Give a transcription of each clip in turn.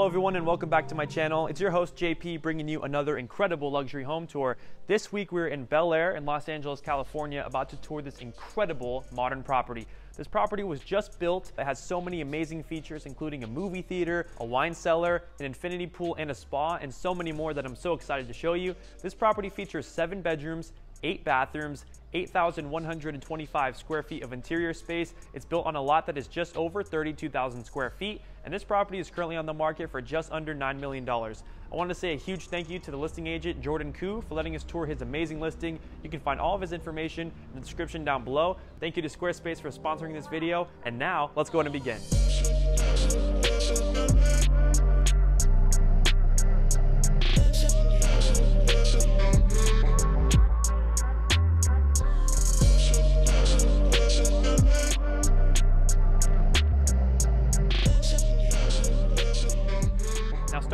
Hello everyone and welcome back to my channel. It's your host JP bringing you another incredible luxury home tour. This week we're in Bel Air in Los Angeles, California, about to tour this incredible modern property. This property was just built. It has so many amazing features, including a movie theater, a wine cellar, an infinity pool, and a spa, and so many more that I'm so excited to show you. This property features 7 bedrooms, 8 bathrooms, 8,125 square feet of interior space. It's built on a lot that is just over 32,000 square feet, and this property is currently on the market for just under $9 million. I want to say a huge thank you to the listing agent, Jourdan Lee Khoo, for letting us tour his amazing listing. You can find all of his information in the description down below. Thank you to Squarespace for sponsoring this video, and now let's go ahead and begin.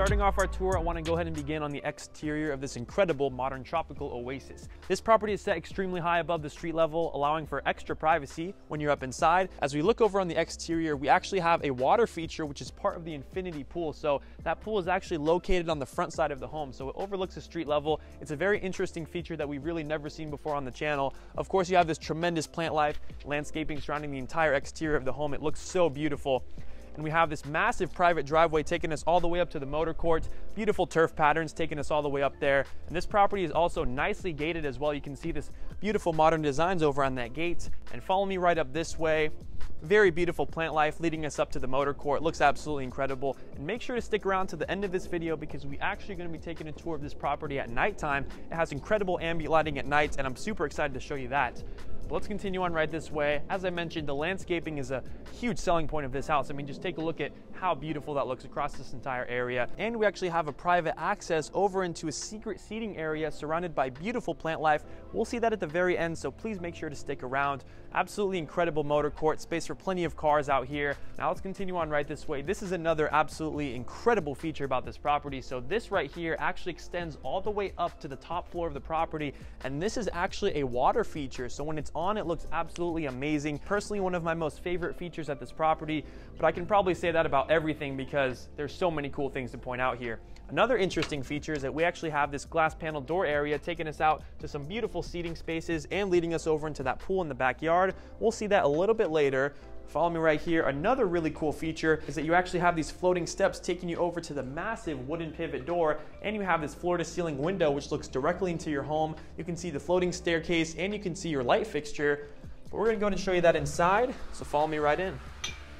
Starting off our tour, I want to go ahead and begin on the exterior of this incredible modern tropical oasis. This property is set extremely high above the street level, allowing for extra privacy when you're up inside. As we look over on the exterior, we actually have a water feature, which is part of the infinity pool. So that pool is actually located on the front side of the home, so it overlooks the street level. It's a very interesting feature that we've really never seen before on the channel. Of course, you have this tremendous plant life, landscaping surrounding the entire exterior of the home. It looks so beautiful. And we have this massive private driveway taking us all the way up to the motor court, beautiful turf patterns taking us all the way up there. And this property is also nicely gated as well. You can see this beautiful modern designs over on that gate. And follow me right up this way. Very beautiful plant life leading us up to the motor court. Looks absolutely incredible. And make sure to stick around to the end of this video because we actually going to be taking a tour of this property at nighttime. It has incredible ambient lighting at night, and I'm super excited to show you that. But let's continue on right this way. As I mentioned, the landscaping is a huge selling point of this house. I mean, just take a look at how beautiful that looks across this entire area. And we actually have a private access over into a secret seating area surrounded by beautiful plant life. We'll see that at the very end, so please make sure to stick around. Absolutely incredible motor court, space for plenty of cars out here. Now let's continue on right this way. This is another absolutely incredible feature about this property. So this right here actually extends all the way up to the top floor of the property. And this is actually a water feature. So when it's on, it looks absolutely amazing. Personally, one of my most favorite features at this property, but I can probably say that about everything because there's so many cool things to point out here. Another interesting feature is that we actually have this glass panel door area taking us out to some beautiful seating spaces and leading us over into that pool in the backyard. We'll see that a little bit later. Follow me right here. Another really cool feature is that you actually have these floating steps taking you over to the massive wooden pivot door, and you have this floor-to-ceiling window which looks directly into your home. You can see the floating staircase and you can see your light fixture, but we're going to go and show you that inside, so follow me right in.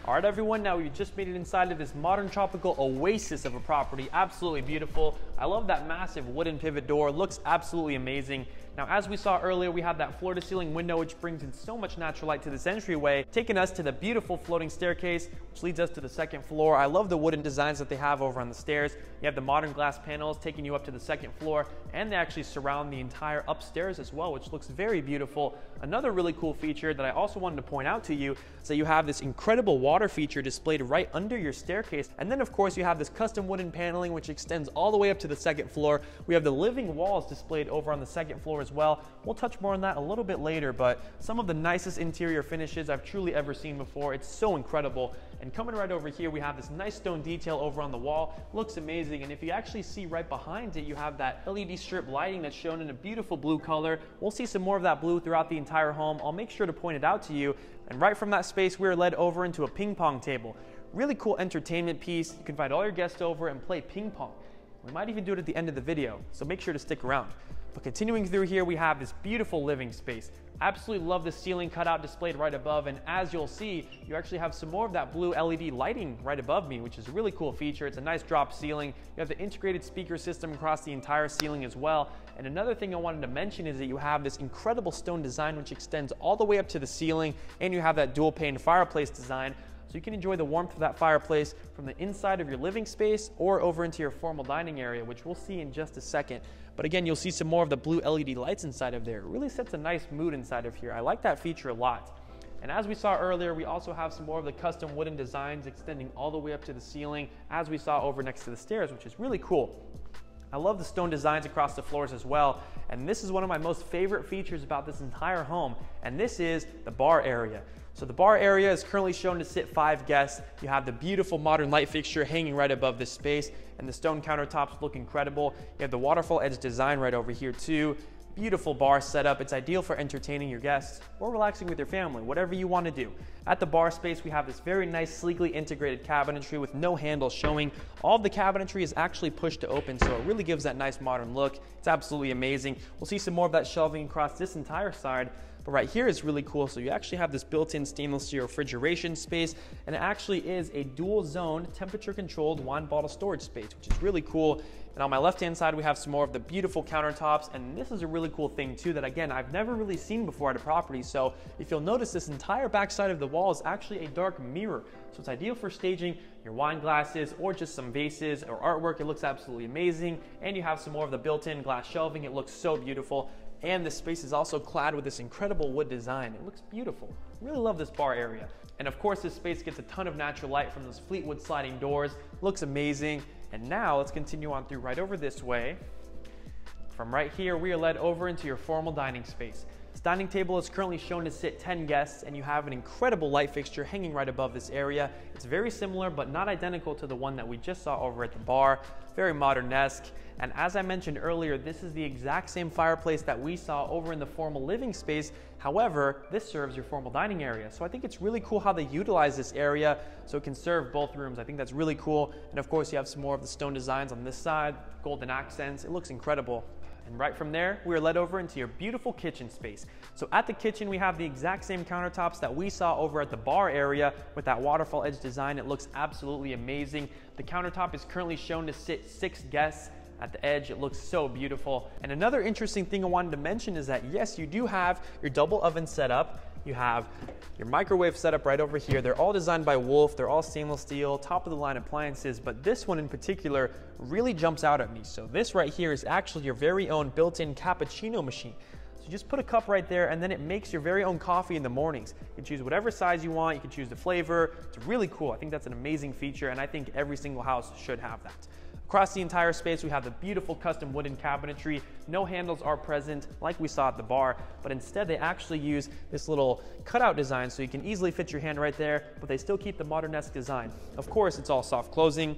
All right, everyone, now we've just made it inside of this modern tropical oasis of a property. Absolutely beautiful. I love that massive wooden pivot door. Looks absolutely amazing. Now, as we saw earlier, we have that floor-to-ceiling window, which brings in so much natural light to this entryway, taking us to the beautiful floating staircase, which leads us to the second floor. I love the wooden designs that they have over on the stairs. You have the modern glass panels taking you up to the second floor, and they actually surround the entire upstairs as well, which looks very beautiful. Another really cool feature that I also wanted to point out to you is that you have this incredible water feature displayed right under your staircase. And then, of course, you have this custom wooden paneling, which extends all the way up to the second floor. We have the living walls displayed over on the second floor as well. We'll touch more on that a little bit later, but some of the nicest interior finishes I've truly ever seen before. It's so incredible. And coming right over here, we have this nice stone detail over on the wall. Looks amazing. And if you actually see right behind it, you have that LED strip lighting that's shown in a beautiful blue color. We'll see some more of that blue throughout the entire home. I'll make sure to point it out to you. And right from that space, we're led over into a ping pong table. Really cool entertainment piece. You can invite all your guests over and play ping pong. We might even do it at the end of the video, so make sure to stick around. But continuing through here, we have this beautiful living space. Absolutely love the ceiling cutout displayed right above, and as you'll see, you actually have some more of that blue LED lighting right above me, which is a really cool feature. It's a nice drop ceiling. You have the integrated speaker system across the entire ceiling as well. And another thing I wanted to mention is that you have this incredible stone design which extends all the way up to the ceiling, and you have that dual pane fireplace design. So you can enjoy the warmth of that fireplace from the inside of your living space or over into your formal dining area, which we'll see in just a second. But again, you'll see some more of the blue LED lights inside of there. It really sets a nice mood inside of here. I like that feature a lot. And as we saw earlier, we also have some more of the custom wooden designs extending all the way up to the ceiling, as we saw over next to the stairs, which is really cool. I love the stone designs across the floors as well, and this is one of my most favorite features about this entire home, and this is the bar area. So the bar area is currently shown to sit 5 guests. You have the beautiful modern light fixture hanging right above this space, and the stone countertops look incredible. You have the waterfall edge design right over here too. Beautiful bar setup. It's ideal for entertaining your guests or relaxing with your family, whatever you want to do. At the bar space, we have this very nice, sleekly integrated cabinetry with no handle showing. All of the cabinetry is actually pushed to open, so it really gives that nice modern look. It's absolutely amazing. We'll see some more of that shelving across this entire side, but right here is really cool. So you actually have this built-in stainless steel refrigeration space, and it actually is a dual zone temperature-controlled wine bottle storage space, which is really cool. And on my left-hand side, we have some more of the beautiful countertops. And this is a really cool thing too that, again, I've never really seen before at a property. So if you'll notice, this entire backside of the wall is actually a dark mirror. So it's ideal for staging your wine glasses or just some vases or artwork. It looks absolutely amazing. And you have some more of the built-in glass shelving. It looks so beautiful. And this space is also clad with this incredible wood design. It looks beautiful. Really love this bar area. And of course, this space gets a ton of natural light from those Fleetwood sliding doors. Looks amazing. And now let's continue on through right over this way. From right here, we are led over into your formal dining space. This dining table is currently shown to sit 10 guests, and you have an incredible light fixture hanging right above this area. It's very similar, but not identical to the one that we just saw over at the bar. Very modern-esque. And as I mentioned earlier, this is the exact same fireplace that we saw over in the formal living space. However, this serves your formal dining area. So I think it's really cool how they utilize this area so it can serve both rooms. I think that's really cool. And of course, you have some more of the stone designs on this side, golden accents. It looks incredible. And right from there, we are led over into your beautiful kitchen space. So at the kitchen, we have the exact same countertops that we saw over at the bar area with that waterfall edge design. It looks absolutely amazing. The countertop is currently shown to sit 6 guests. At the edge, it looks so beautiful. And another interesting thing I wanted to mention is that, yes, you do have your double oven set up. You have your microwave setup right over here. They're all designed by Wolf. They're all stainless steel, top of the line appliances, but this one in particular really jumps out at me. So this right here is actually your very own built-in cappuccino machine. You just put a cup right there, and then it makes your very own coffee in the mornings. You can choose whatever size you want. You can choose the flavor. It's really cool. I think that's an amazing feature, and I think every single house should have that. Across the entire space, we have the beautiful custom wooden cabinetry. No handles are present like we saw at the bar, but instead they actually use this little cutout design so you can easily fit your hand right there, but they still keep the modern-esque design. Of course, it's all soft closing,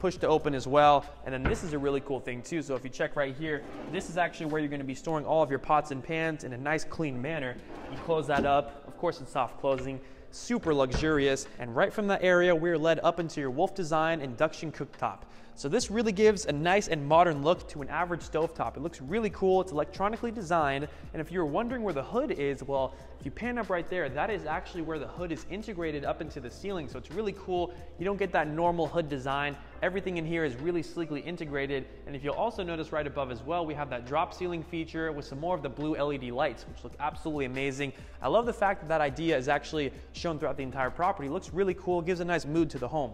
push to open as well. And then this is a really cool thing too. So if you check right here, this is actually where you're going to be storing all of your pots and pans in a nice clean manner. You close that up. Of course, it's soft closing, super luxurious. And right from that area, we're led up into your Wolf Design induction cooktop. So this really gives a nice and modern look to an average stovetop. It looks really cool. It's electronically designed. And if you're wondering where the hood is, well, if you pan up right there, that is actually where the hood is integrated up into the ceiling. So it's really cool. You don't get that normal hood design. Everything in here is really sleekly integrated. And if you'll also notice right above as well, we have that drop ceiling feature with some more of the blue LED lights, which look absolutely amazing. I love the fact that that idea is actually shown throughout the entire property. It looks really cool, gives a nice mood to the home.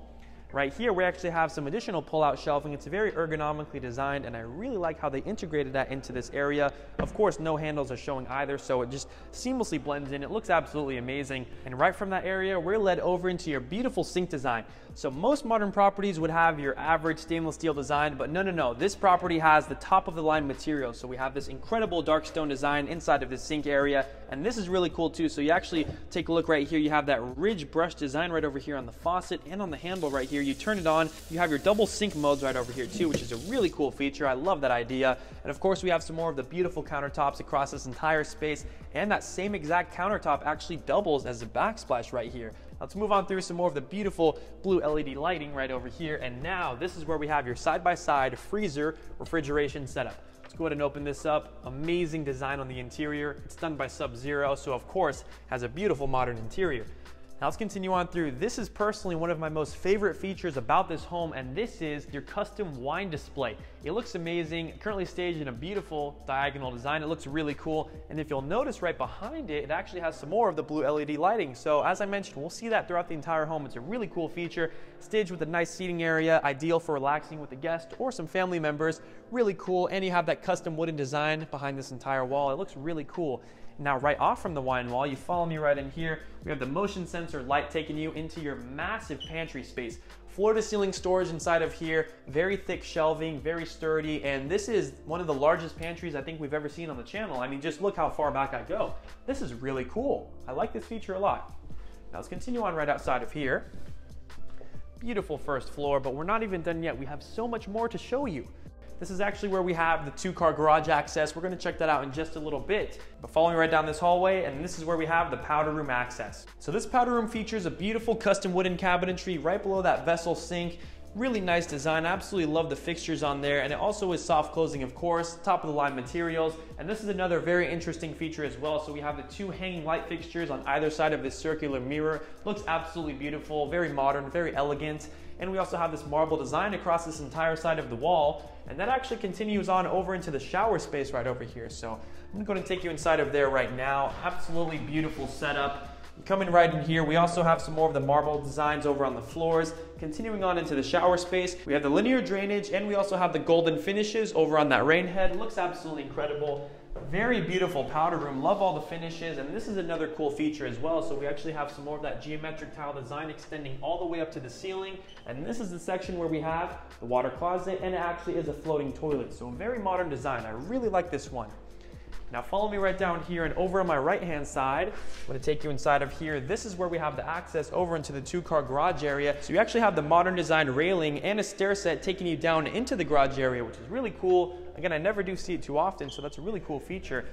Right here, we actually have some additional pull-out shelving. It's very ergonomically designed, and I really like how they integrated that into this area. Of course, no handles are showing either, so it just seamlessly blends in. It looks absolutely amazing. And right from that area, we're led over into your beautiful sink design. So most modern properties would have your average stainless steel design, but no. This property has the top-of-the-line material. So we have this incredible dark stone design inside of the sink area, and this is really cool too. So you actually take a look right here. You have that ridge brush design right over here on the faucet and on the handle right here. You turn it on, you have your double sink modes right over here too, which is a really cool feature. I love that idea. And of course, we have some more of the beautiful countertops across this entire space, and that same exact countertop actually doubles as a backsplash right here. Let's move on through some more of the beautiful blue LED lighting right over here, and now this is where we have your side-by-side freezer refrigeration setup. Let's go ahead and open this up. Amazing design on the interior. It's done by Sub-Zero, so of course, has a beautiful modern interior. Now let's continue on through. This is personally one of my most favorite features about this home, and this is your custom wine display. It looks amazing, currently staged in a beautiful diagonal design. It looks really cool, and if you'll notice right behind it, it actually has some more of the blue LED lighting. So as I mentioned, we'll see that throughout the entire home. It's a really cool feature, staged with a nice seating area, ideal for relaxing with a guest or some family members. Really cool, and you have that custom wooden design behind this entire wall. It looks really cool. Now, right off from the wine wall, you follow me right in here. We have the motion sensor light taking you into your massive pantry space. floor-to-ceiling storage inside of here, very thick shelving, very sturdy, and this is one of the largest pantries I think we've ever seen on the channel. I mean, just look how far back I go. This is really cool. I like this feature a lot. Now let's continue on right outside of here. Beautiful first floor, but we're not even done yet. We have so much more to show you. This is actually where we have the two-car garage access. We're gonna check that out in just a little bit. But following right down this hallway, and this is where we have the powder room access. So this powder room features a beautiful custom wooden cabinetry right below that vessel sink. Really nice design. I absolutely love the fixtures on there, and it also is soft closing, of course, top of the line materials. And this is another very interesting feature as well. So we have the two hanging light fixtures on either side of this circular mirror. Looks absolutely beautiful, very modern, very elegant. And we also have this marble design across this entire side of the wall, and that actually continues on over into the shower space right over here. So I'm going to take you inside of there right now. Absolutely beautiful setup. Coming right in here, we also have some more of the marble designs over on the floors. Continuing on into the shower space, we have the linear drainage, and we also have the golden finishes over on that rain head. Looks absolutely incredible. Very beautiful powder room. Love all the finishes, and this is another cool feature as well. So we actually have some more of that geometric tile design extending all the way up to the ceiling, and this is the section where we have the water closet, and it actually is a floating toilet. So a very modern design. I really like this one. Now follow me right down here, and over on my right hand side, I'm going to take you inside of here. This is where we have the access over into the two-car garage area. So you actually have the modern design railing and a stair set taking you down into the garage area, which is really cool. Again, I never do see it too often, so that's a really cool feature.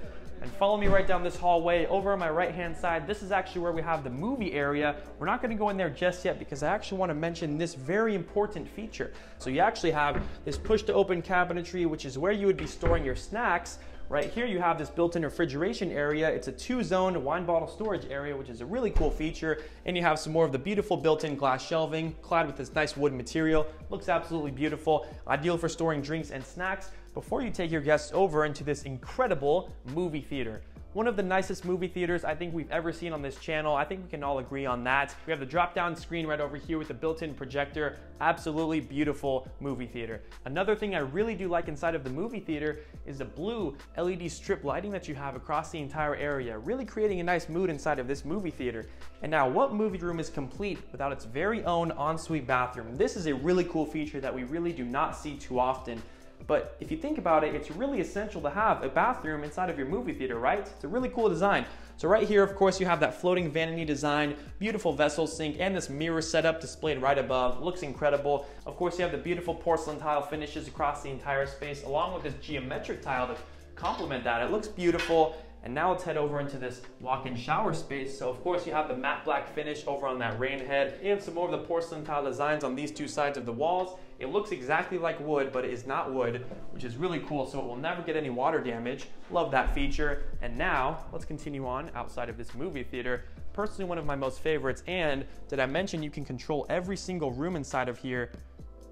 And follow me right down this hallway. Over on my right hand side, this is actually where we have the movie area. We're not going to go in there just yet because I actually want to mention this very important feature. So you actually have this push to open cabinetry, which is where you would be storing your snacks. Right here you have this built-in refrigeration area. It's a two-zone wine bottle storage area, which is a really cool feature. And you have some more of the beautiful built-in glass shelving clad with this nice wood material. Looks absolutely beautiful, ideal for storing drinks and snacks before you take your guests over into this incredible movie theater. One of the nicest movie theaters I think we've ever seen on this channel. I think we can all agree on that. We have the drop-down screen right over here with the built-in projector. Absolutely beautiful movie theater. Another thing I really do like inside of the movie theater is the blue LED strip lighting that you have across the entire area, really creating a nice mood inside of this movie theater. And now, what movie room is complete without its very own ensuite bathroom? This is a really cool feature that we really do not see too often. But if you think about it, it's really essential to have a bathroom inside of your movie theater, right? It's a really cool design. So right here, of course, you have that floating vanity design, beautiful vessel sink, and this mirror setup displayed right above. Looks incredible. Of course, you have the beautiful porcelain tile finishes across the entire space, along with this geometric tile to complement that. It looks beautiful. And now let's head over into this walk-in shower space. So of course you have the matte black finish over on that rain head, and some more of the porcelain tile designs on these two sides of the walls. It looks exactly like wood, but it is not wood, which is really cool, so it will never get any water damage. Love that feature. And now let's continue on outside of this movie theater. Personally, one of my most favorites, and did I mention you can control every single room inside of here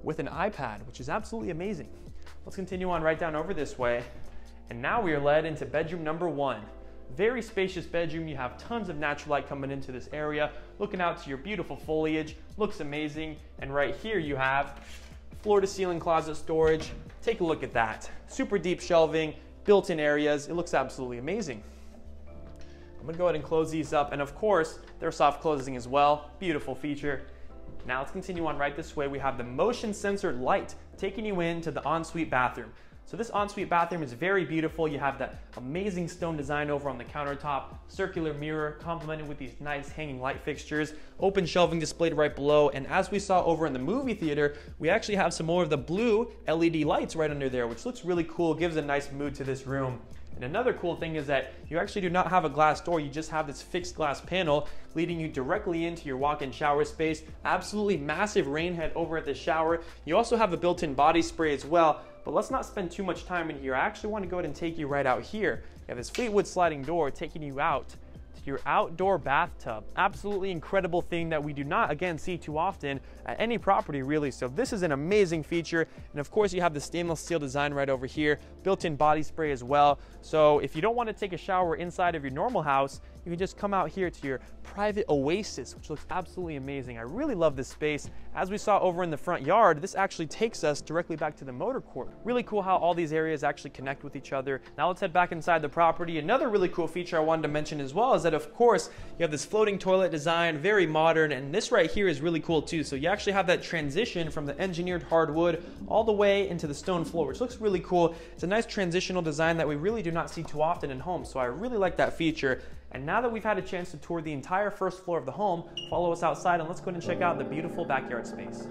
with an iPad, which is absolutely amazing. Let's continue on right down over this way. And now we are led into bedroom number one. Very spacious bedroom. You have tons of natural light coming into this area, looking out to your beautiful foliage. Looks amazing. And right here you have floor to ceiling closet storage. Take a look at that. Super deep shelving, built-in areas. It looks absolutely amazing. I'm gonna go ahead and close these up. And of course, they're soft closing as well. Beautiful feature. Now let's continue on right this way. We have the motion sensor light taking you into the ensuite bathroom. So this ensuite bathroom is very beautiful. You have that amazing stone design over on the countertop, circular mirror complemented with these nice hanging light fixtures, open shelving displayed right below. And as we saw over in the movie theater, we actually have some more of the blue LED lights right under there, which looks really cool, gives a nice mood to this room. And another cool thing is that you actually do not have a glass door. You just have this fixed glass panel leading you directly into your walk-in shower space. Absolutely massive rain head over at the shower. You also have a built-in body spray as well. But let's not spend too much time in here. I actually want to go ahead and take you right out here. You have this Fleetwood sliding door taking you out to your outdoor bathtub. Absolutely incredible thing that we do not, again, see too often at any property, really. So this is an amazing feature. And of course, you have the stainless steel design right over here, built-in body spray as well. So if you don't want to take a shower inside of your normal house, You can just come out here to your private oasis, which looks absolutely amazing. I really love this space. As we saw over in the front yard, this actually takes us directly back to the motor court. Really cool how all these areas actually connect with each other. Now let's head back inside the property. Another really cool feature I wanted to mention as well is that, of course, you have this floating toilet design, very modern, and this right here is really cool too. So you actually have that transition from the engineered hardwood all the way into the stone floor, which looks really cool. It's a nice transitional design that we really do not see too often in homes, so I really like that feature. And now that we've had a chance to tour the entire first floor of the home, follow us outside and let's go ahead and check out the beautiful backyard space.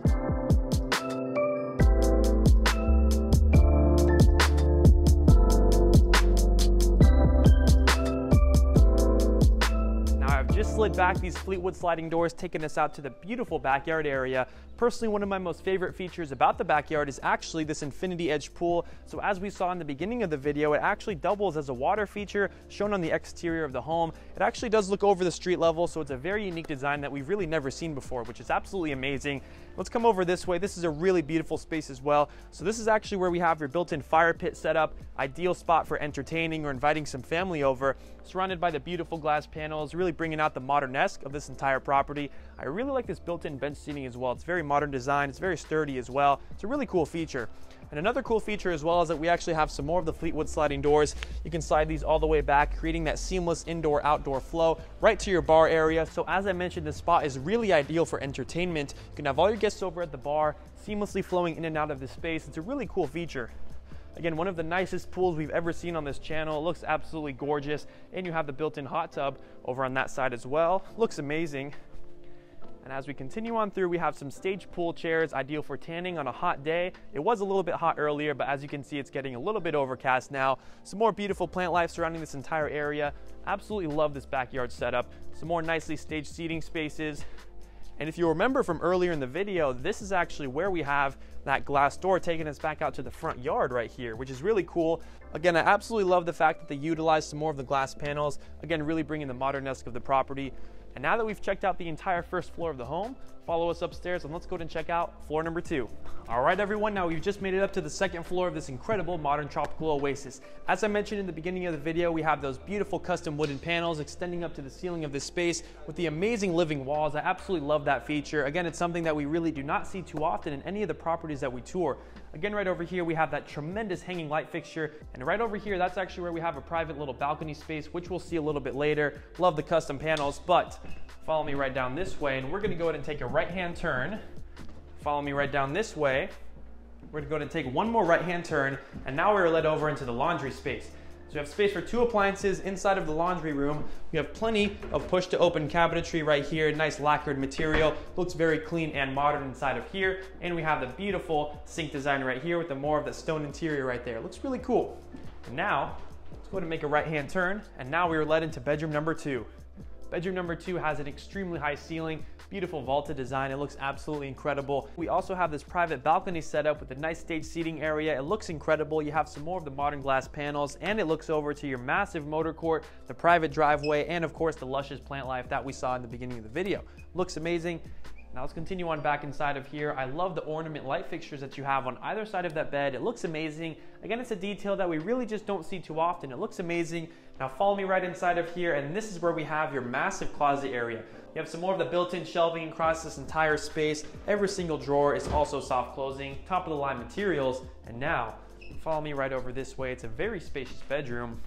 Just slid back these Fleetwood sliding doors, taking us out to the beautiful backyard area. Personally, one of my most favorite features about the backyard is actually this infinity edge pool. So as we saw in the beginning of the video, it actually doubles as a water feature shown on the exterior of the home. It actually does look over the street level, so it's a very unique design that we've really never seen before, which is absolutely amazing. Let's come over this way. This is a really beautiful space as well. So this is actually where we have your built-in fire pit set up, ideal spot for entertaining or inviting some family over, surrounded by the beautiful glass panels, really bringing out the modern-esque of this entire property. I really like this built-in bench seating as well. It's very modern design. It's very sturdy as well. It's a really cool feature. And another cool feature as well is that we actually have some more of the Fleetwood sliding doors. You can slide these all the way back, creating that seamless indoor-outdoor flow right to your bar area. So as I mentioned, this spot is really ideal for entertainment. You can have all your guests over at the bar, seamlessly flowing in and out of this space. It's a really cool feature. Again, one of the nicest pools we've ever seen on this channel. It looks absolutely gorgeous. And you have the built-in hot tub over on that side as well. Looks amazing. And as we continue on through, we have some stage pool chairs, ideal for tanning on a hot day. It was a little bit hot earlier, but as you can see, it's getting a little bit overcast now. Some more beautiful plant life surrounding this entire area. Absolutely love this backyard setup. Some more nicely staged seating spaces. And if you remember from earlier in the video, this is actually where we have that glass door taking us back out to the front yard right here, which is really cool. Again, I absolutely love the fact that they utilized some more of the glass panels, again, really bringing the modern-esque of the property. And now that we've checked out the entire first floor of the home, follow us upstairs and let's go ahead and check out floor number 2. All right, everyone, now we've just made it up to the second floor of this incredible modern tropical oasis. As I mentioned in the beginning of the video, we have those beautiful custom wooden panels extending up to the ceiling of this space with the amazing living walls. I absolutely love that feature. Again, it's something that we really do not see too often in any of the properties that we tour. Again, right over here, we have that tremendous hanging light fixture. And right over here, that's actually where we have a private little balcony space, which we'll see a little bit later. Love the custom panels, but follow me right down this way and we're gonna go ahead and take a right-hand turn. Follow me right down this way. We're gonna go ahead and take one more right-hand turn and now we're led over into the laundry space. So we have space for 2 appliances inside of the laundry room. We have plenty of push-to-open cabinetry right here, nice lacquered material. Looks very clean and modern inside of here. And we have the beautiful sink design right here with the more of the stone interior right there. Looks really cool. And now, let's go ahead and make a right-hand turn. And now we are led into bedroom number 2. Bedroom number 2 has an extremely high ceiling, beautiful vaulted design. It looks absolutely incredible. We also have this private balcony set up with a nice stage seating area. It looks incredible. You have some more of the modern glass panels and it looks over to your massive motor court, the private driveway, and of course the luscious plant life that we saw in the beginning of the video. Looks amazing. Now let's continue on back inside of here. I love the ornament light fixtures that you have on either side of that bed. It looks amazing. Again, it's a detail that we really just don't see too often. It looks amazing. Now follow me right inside of here, and this is where we have your massive closet area. You have some more of the built-in shelving across this entire space. Every single drawer is also soft closing, top-of-the-line materials. And now, follow me right over this way. It's a very spacious bedroom.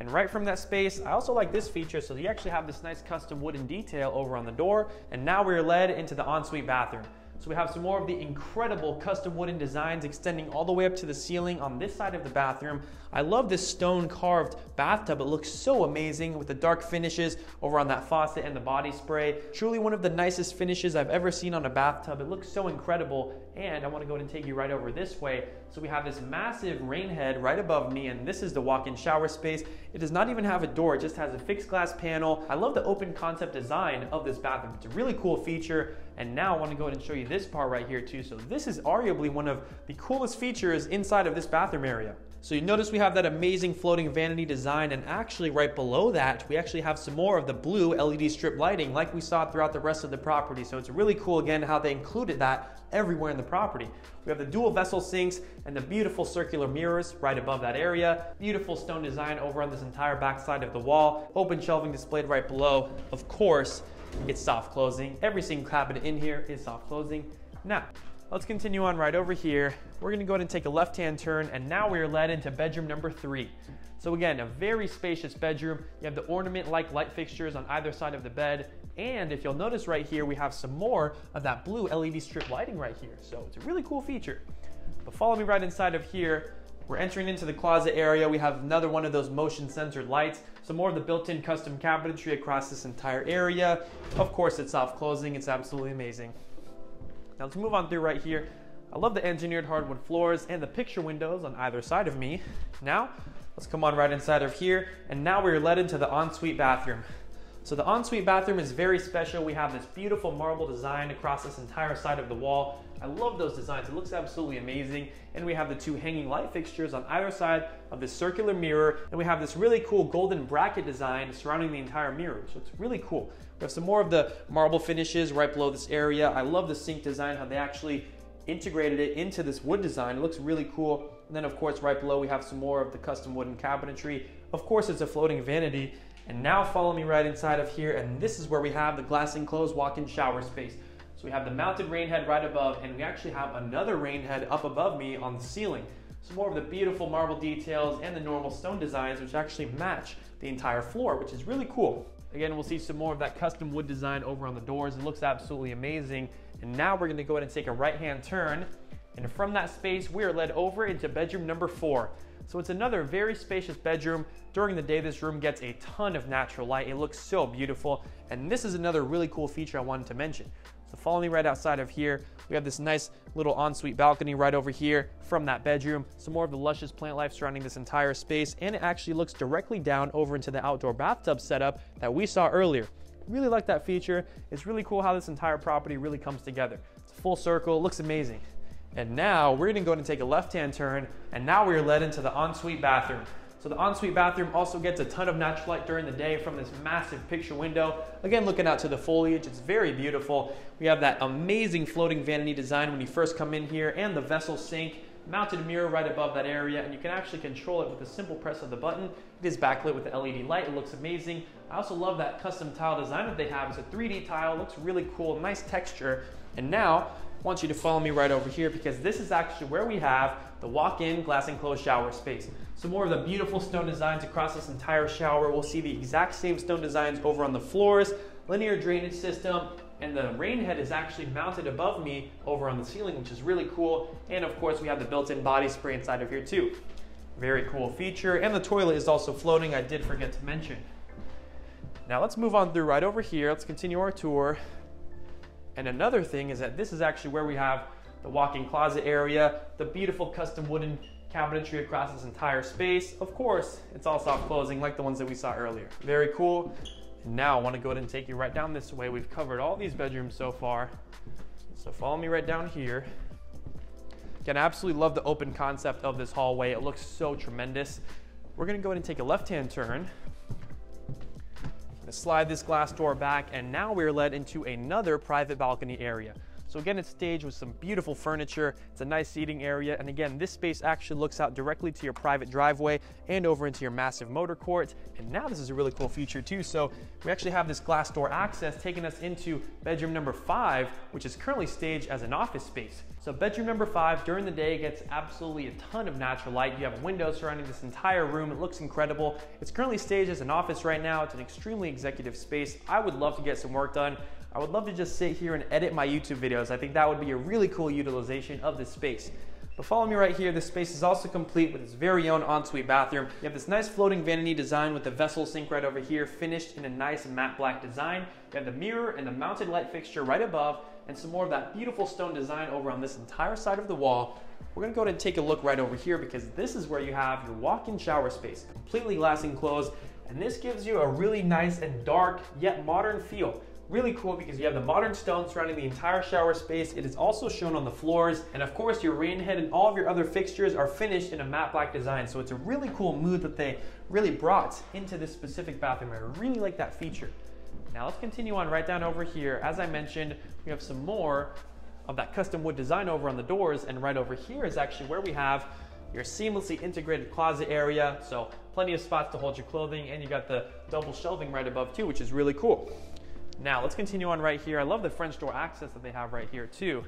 And right from that space, I also like this feature, so you actually have this nice custom wooden detail over on the door. And now we're led into the ensuite bathroom. So we have some more of the incredible custom wooden designs extending all the way up to the ceiling on this side of the bathroom. I love this stone carved bathtub. It looks so amazing with the dark finishes over on that faucet and the body spray. Truly one of the nicest finishes I've ever seen on a bathtub. It looks so incredible. And I want to go ahead and take you right over this way. So we have this massive rain head right above me, and this is the walk-in shower space. It does not even have a door. It just has a fixed glass panel. I love the open concept design of this bathroom. It's a really cool feature. And now I want to go ahead and show you this part right here too. So this is arguably one of the coolest features inside of this bathroom area. So you notice we have that amazing floating vanity design, and actually right below that, we actually have some more of the blue LED strip lighting like we saw throughout the rest of the property. So it's really cool again how they included that everywhere in the property. We have the dual vessel sinks and the beautiful circular mirrors right above that area. Beautiful stone design over on this entire backside of the wall. Open shelving displayed right below. Of course, it's soft closing. Every single cabinet in here is soft closing. Now, let's continue on right over here. We're gonna go ahead and take a left-hand turn, and now we are led into bedroom number 3. So again, a very spacious bedroom. You have the ornament-like light fixtures on either side of the bed. And if you'll notice right here, we have some more of that blue LED strip lighting right here. So it's a really cool feature. But follow me right inside of here. We're entering into the closet area. We have another one of those motion sensored lights. Some more of the built-in custom cabinetry across this entire area. Of course, it's soft closing. It's absolutely amazing. Now let's move on through right here. I love the engineered hardwood floors and the picture windows on either side of me. Now, let's come on right inside of here. And now we're led into the ensuite bathroom. So the ensuite bathroom is very special. We have this beautiful marble design across this entire side of the wall. I love those designs, it looks absolutely amazing. And we have the two hanging light fixtures on either side of this circular mirror. And we have this really cool golden bracket design surrounding the entire mirror, so it's really cool. We have some more of the marble finishes right below this area. I love the sink design, how they actually integrated it into this wood design. It looks really cool. And then of course, right below, we have some more of the custom wooden cabinetry. Of course, it's a floating vanity. And now follow me right inside of here, and this is where we have the glass enclosed walk-in shower space. So we have the mounted rain head right above, and we actually have another rain head up above me on the ceiling. So more of the beautiful marble details and the normal stone designs, which actually match the entire floor, which is really cool. Again, we'll see some more of that custom wood design over on the doors. It looks absolutely amazing. And now we're gonna go ahead and take a right-hand turn. And from that space, we are led over into bedroom number 4. So it's another very spacious bedroom. During the day, this room gets a ton of natural light. It looks so beautiful. And this is another really cool feature I wanted to mention. So follow me right outside of here. We have this nice little ensuite balcony right over here from that bedroom. Some more of the luscious plant life surrounding this entire space. And it actually looks directly down over into the outdoor bathtub setup that we saw earlier. Really like that feature. It's really cool how this entire property really comes together. It's a full circle, it looks amazing. And now we're gonna go ahead and take a left-hand turn, and now we're led into the ensuite bathroom. So the ensuite bathroom also gets a ton of natural light during the day from this massive picture window. Again, looking out to the foliage, it's very beautiful. We have that amazing floating vanity design when you first come in here, and the vessel sink, mounted mirror right above that area, and you can actually control it with a simple press of the button. It is backlit with the LED light, it looks amazing. I also love that custom tile design that they have. It's a 3D tile, it looks really cool, nice texture. And now, I want you to follow me right over here, because this is actually where we have the walk-in glass enclosed shower space. So more of the beautiful stone designs across this entire shower. We'll see the exact same stone designs over on the floors, linear drainage system, and the rain head is actually mounted above me over on the ceiling, which is really cool. And of course, we have the built-in body spray inside of here too. Very cool feature. And the toilet is also floating, I did forget to mention. Now let's move on through right over here. Let's continue our tour. And another thing is that this is actually where we have the walk-in closet area, the beautiful custom wooden cabinetry across this entire space. Of course, it's all soft closing like the ones that we saw earlier. Very cool. And now I want to go ahead and take you right down this way. We've covered all these bedrooms so far. So follow me right down here. Again, I absolutely love the open concept of this hallway. It looks so tremendous. We're going to go ahead and take a left-hand turn. Slide this glass door back, and now we're led into another private balcony area. So again, it's staged with some beautiful furniture. It's a nice seating area, and again, this space actually looks out directly to your private driveway and over into your massive motor court. And now this is a really cool feature too. So we actually have this glass door access taking us into bedroom number 5, which is currently staged as an office space. So bedroom number 5 during the day gets absolutely a ton of natural light. You have windows surrounding this entire room. It looks incredible. It's currently staged as an office right now. It's an extremely executive space. I would love to get some work done. I would love to just sit here and edit my YouTube videos. I think that would be a really cool utilization of this space. But follow me right here. This space is also complete with its very own ensuite bathroom. You have this nice floating vanity design with the vessel sink right over here, finished in a nice matte black design. You have the mirror and the mounted light fixture right above, and some more of that beautiful stone design over on this entire side of the wall. We're gonna go ahead and take a look right over here, because this is where you have your walk-in shower space, completely glass enclosed, and this gives you a really nice and dark yet modern feel. really cool because you have the modern stone surrounding the entire shower space. It is also shown on the floors. And of course, your rain head and all of your other fixtures are finished in a matte black design. So it's a really cool mood that they really brought into this specific bathroom. I really like that feature. Now let's continue on right down over here. As I mentioned, we have some more of that custom wood design over on the doors, and right over here is actually where we have your seamlessly integrated closet area. So plenty of spots to hold your clothing, and you got the double shelving right above too, which is really cool. Now let's continue on right here. I love the French door access that they have right here too.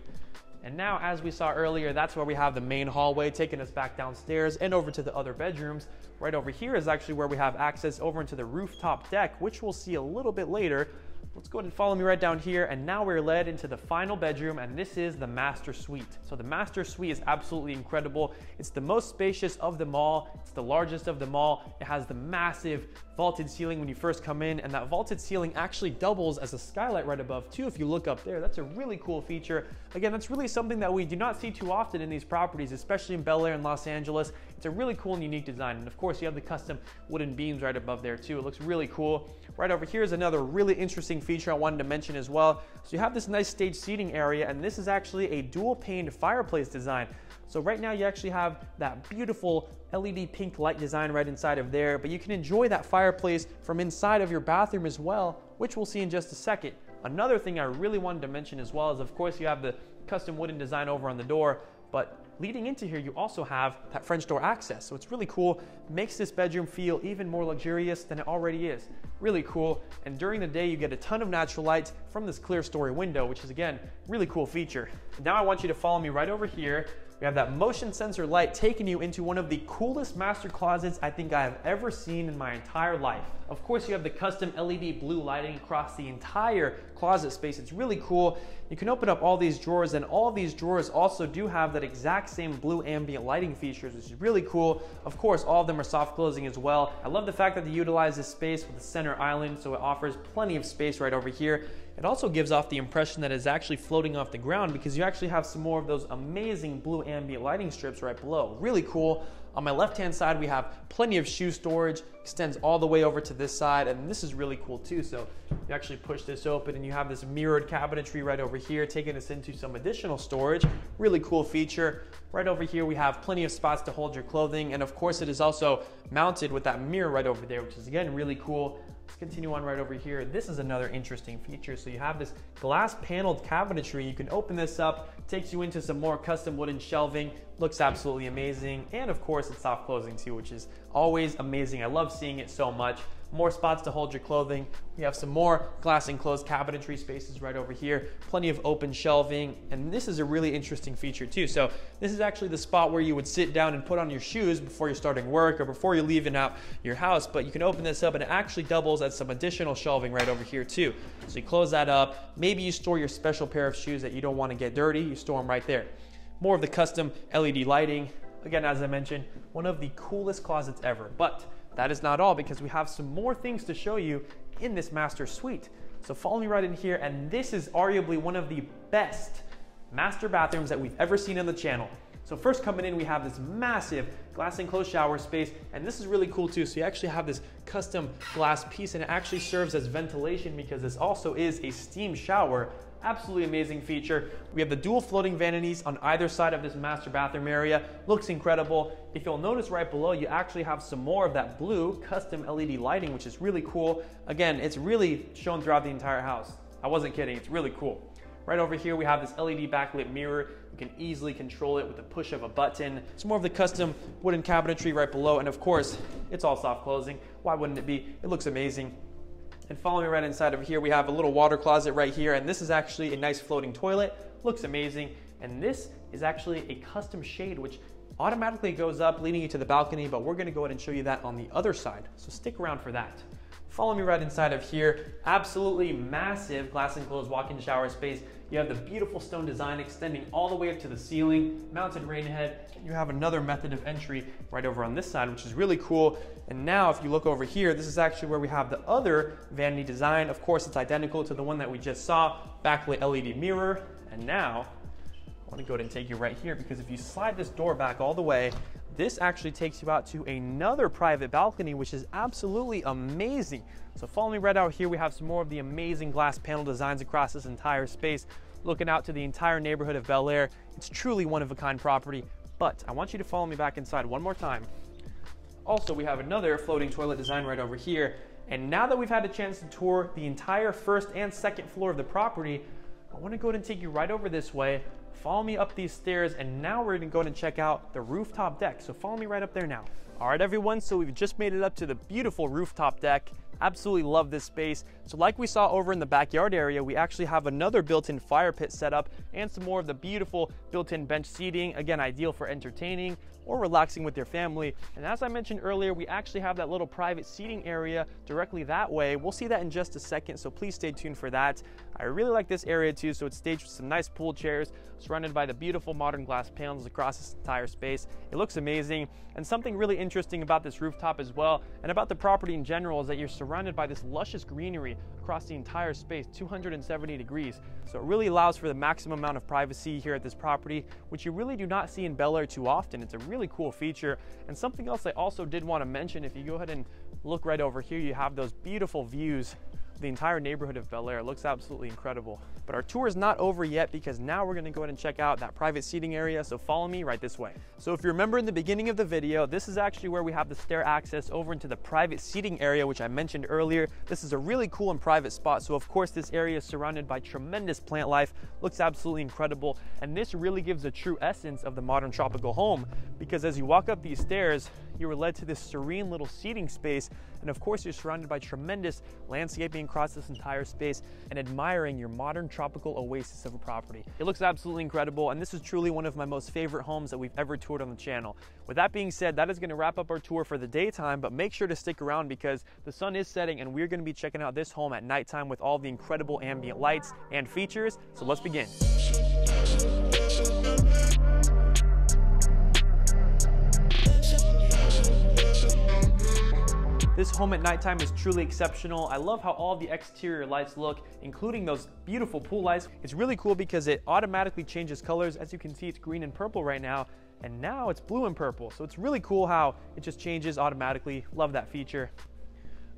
And now, as we saw earlier, that's where we have the main hallway taking us back downstairs and over to the other bedrooms. Right over here is actually where we have access over into the rooftop deck, which we'll see a little bit later. Let's go ahead and follow me right down here. And now we're led into the final bedroom, and this is the master suite. So the master suite is absolutely incredible. It's the most spacious of them all. It's the largest of them all. It has the massive vaulted ceiling when you first come in, and that vaulted ceiling actually doubles as a skylight right above too. If you look up there, that's a really cool feature. Again, that's really something that we do not see too often in these properties, especially in Bel Air and Los Angeles. It's a really cool and unique design. And of course, you have the custom wooden beams right above there too. It looks really cool. Right over here is another really interesting feature I wanted to mention as well. So you have this nice stage seating area, and this is actually a dual paned fireplace design. So right now you actually have that beautiful LED pink light design right inside of there, but you can enjoy that fireplace from inside of your bathroom as well, which we'll see in just a second. Another thing I really wanted to mention as well is, of course, you have the custom wooden design over on the door, but leading into here, you also have that French door access. So it's really cool, makes this bedroom feel even more luxurious than it already is. Really cool. And during the day, you get a ton of natural light from this clear story window, which is, again, really cool feature. Now I want you to follow me right over here. We have that motion sensor light taking you into one of the coolest master closets I think I have ever seen in my entire life. Of course, you have the custom LED blue lighting across the entire closet space. It's really cool. You can open up all these drawers, and all these drawers also do have that exact same blue ambient lighting features, which is really cool. Of course, all of them are soft closing as well. I love the fact that they utilize this space with the center island, so it offers plenty of space right over here. It also gives off the impression that it's actually floating off the ground because you actually have some more of those amazing blue ambient lighting strips right below. Really cool. On my left-hand side, we have plenty of shoe storage, extends all the way over to this side, and this is really cool too. So you actually push this open and you have this mirrored cabinetry right over here, taking us into some additional storage. Really cool feature. Right over here, we have plenty of spots to hold your clothing, and of course, it is also mounted with that mirror right over there, which is, again, really cool. Let's continue on right over here. This is another interesting feature. So you have this glass paneled cabinetry. You can open this up, takes you into some more custom wooden shelving. Looks absolutely amazing. And of course, it's soft closing too, which is always amazing. I love seeing it so much. More spots to hold your clothing. We have some more glass enclosed cabinetry spaces right over here. Plenty of open shelving. And this is a really interesting feature too. So this is actually the spot where you would sit down and put on your shoes before you're starting work or before you're leaving out your house. But you can open this up, and it actually doubles as some additional shelving right over here too. So you close that up. Maybe you store your special pair of shoes that you don't want to get dirty. You store them right there. More of the custom LED lighting. Again, as I mentioned, one of the coolest closets ever. But that is not all, because we have some more things to show you in this master suite. So follow me right in here, and this is arguably one of the best master bathrooms that we've ever seen on the channel. So first coming in, we have this massive glass enclosed shower space, and this is really cool too. So you actually have this custom glass piece, and it actually serves as ventilation because this also is a steam shower. Absolutely amazing feature. We have the dual floating vanities on either side of this master bathroom area. Looks incredible. If you'll notice right below, you actually have some more of that blue custom LED lighting, which is really cool. Again, it's really shown throughout the entire house. I wasn't kidding. It's really cool. Right over here, we have this LED backlit mirror. You can easily control it with the push of a button. It's more of the custom wooden cabinetry right below. And of course, it's all soft closing. Why wouldn't it be? It looks amazing. And follow me right inside of here, we have a little water closet right here, and this is actually a nice floating toilet. Looks amazing. And this is actually a custom shade, which automatically goes up, leading you to the balcony, but we're gonna go ahead and show you that on the other side. So stick around for that. Follow me right inside of here. Absolutely massive glass enclosed walk-in shower space. You have the beautiful stone design extending all the way up to the ceiling, mounted rain head. You have another method of entry right over on this side, which is really cool. And now if you look over here, this is actually where we have the other vanity design. Of course, it's identical to the one that we just saw, backlit LED mirror. And now I want to go ahead and take you right here, because if you slide this door back all the way, This actually takes you out to another private balcony, which is absolutely amazing. So follow me right out here. We have some more of the amazing glass panel designs across this entire space, looking out to the entire neighborhood of Bel Air. It's truly one-of-a-kind property, but I want you to follow me back inside one more time. Also, we have another floating toilet design right over here. And now that we've had a chance to tour the entire first and second floor of the property, I want to go ahead and take you right over this way. Follow me up these stairs, and now we're going to go ahead and check out the rooftop deck. So follow me right up there now. All right, everyone, so we've just made it up to the beautiful rooftop deck. Absolutely love this space. So like we saw over in the backyard area, we actually have another built-in fire pit set up and some more of the beautiful built-in bench seating. Again, ideal for entertaining or relaxing with your family. And as I mentioned earlier, we actually have that little private seating area directly that way. We'll see that in just a second, so please stay tuned for that. I really like this area too, so it's staged with some nice pool chairs, surrounded by the beautiful modern glass panels across this entire space. It looks amazing. And something really interesting about this rooftop as well, and about the property in general, is that you're surrounded by this luscious greenery across the entire space, 270 degrees. So it really allows for the maximum amount of privacy here at this property, which you really do not see in Bel Air too often. It's a really cool feature. And something else I also did want to mention, if you go ahead and look right over here, you have those beautiful views. The entire neighborhood of Bel Air looks absolutely incredible. But our tour is not over yet, because now we're gonna go ahead and check out that private seating area, so follow me right this way. So if you remember in the beginning of the video, this is actually where we have the stair access over into the private seating area, which I mentioned earlier. This is a really cool and private spot, so of course this area is surrounded by tremendous plant life, looks absolutely incredible, and this really gives a true essence of the modern tropical home, because as you walk up these stairs, you were led to this serene little seating space, and of course you're surrounded by tremendous landscaping across this entire space and admiring your modern tropical oasis of a property. It looks absolutely incredible, and this is truly one of my most favorite homes that we've ever toured on the channel. With that being said, that is going to wrap up our tour for the daytime, but make sure to stick around because the sun is setting and we're going to be checking out this home at nighttime with all the incredible ambient lights and features, so let's begin. This home at nighttime is truly exceptional. I love how all the exterior lights look, including those beautiful pool lights. It's really cool because it automatically changes colors. As you can see, it's green and purple right now, and now it's blue and purple. So it's really cool how it just changes automatically. Love that feature.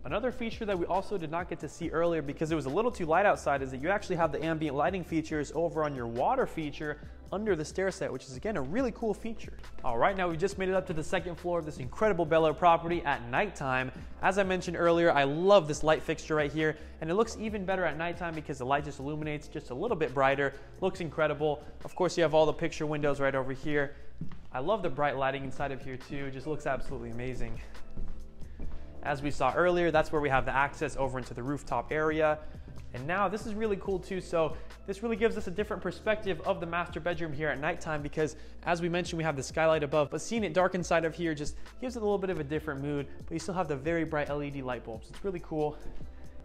Another feature that we also did not get to see earlier because it was a little too light outside is that you actually have the ambient lighting features over on your water feature under the stair set, which is again a really cool feature. All right, now we just made it up to the second floor of this incredible Bel Air property at nighttime. As I mentioned earlier, I love this light fixture right here, and it looks even better at nighttime because the light just illuminates just a little bit brighter. Looks incredible. Of course, you have all the picture windows right over here. I love the bright lighting inside of here too. It just looks absolutely amazing. As we saw earlier, that's where we have the access over into the rooftop area. And now this is really cool too, so this really gives us a different perspective of the master bedroom here at nighttime, because as we mentioned, we have the skylight above, but seeing it dark inside of here just gives it a little bit of a different mood, but you still have the very bright LED light bulbs. It's really cool.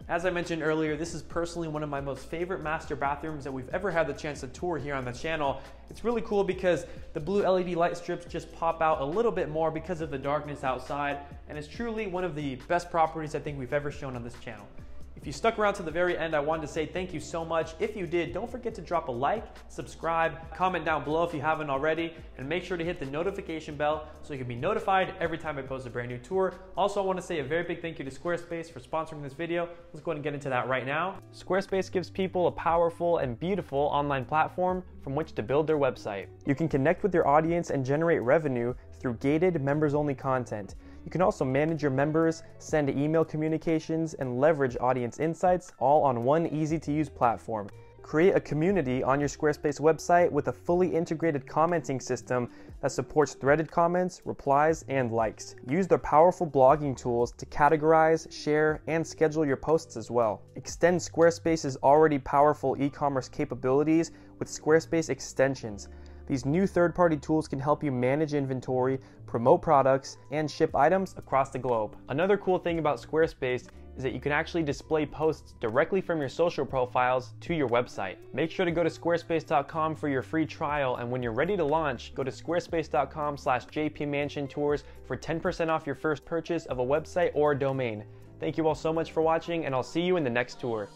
As I mentioned earlier, this is personally one of my most favorite master bathrooms that we've ever had the chance to tour here on the channel. It's really cool because the blue LED light strips just pop out a little bit more because of the darkness outside, and it's truly one of the best properties I think we've ever shown on this channel. If you stuck around to the very end, I wanted to say thank you so much. If you did, don't forget to drop a like, subscribe, comment down below if you haven't already, and make sure to hit the notification bell so you can be notified every time I post a brand new tour. Also, I want to say a very big thank you to Squarespace for sponsoring this video. Let's go ahead and get into that right now. Squarespace gives people a powerful and beautiful online platform from which to build their website. You can connect with your audience and generate revenue through gated, members-only content. You can also manage your members, send email communications, and leverage audience insights, all on one easy-to-use platform. Create a community on your Squarespace website with a fully integrated commenting system that supports threaded comments, replies, and likes. Use their powerful blogging tools to categorize, share, and schedule your posts as well. Extend Squarespace's already powerful e-commerce capabilities with Squarespace Extensions. These new third-party tools can help you manage inventory, promote products, and ship items across the globe. Another cool thing about Squarespace is that you can actually display posts directly from your social profiles to your website. Make sure to go to squarespace.com for your free trial, and when you're ready to launch, go to squarespace.com/jpmansiontours for 10% off your first purchase of a website or domain. Thank you all so much for watching, and I'll see you in the next tour.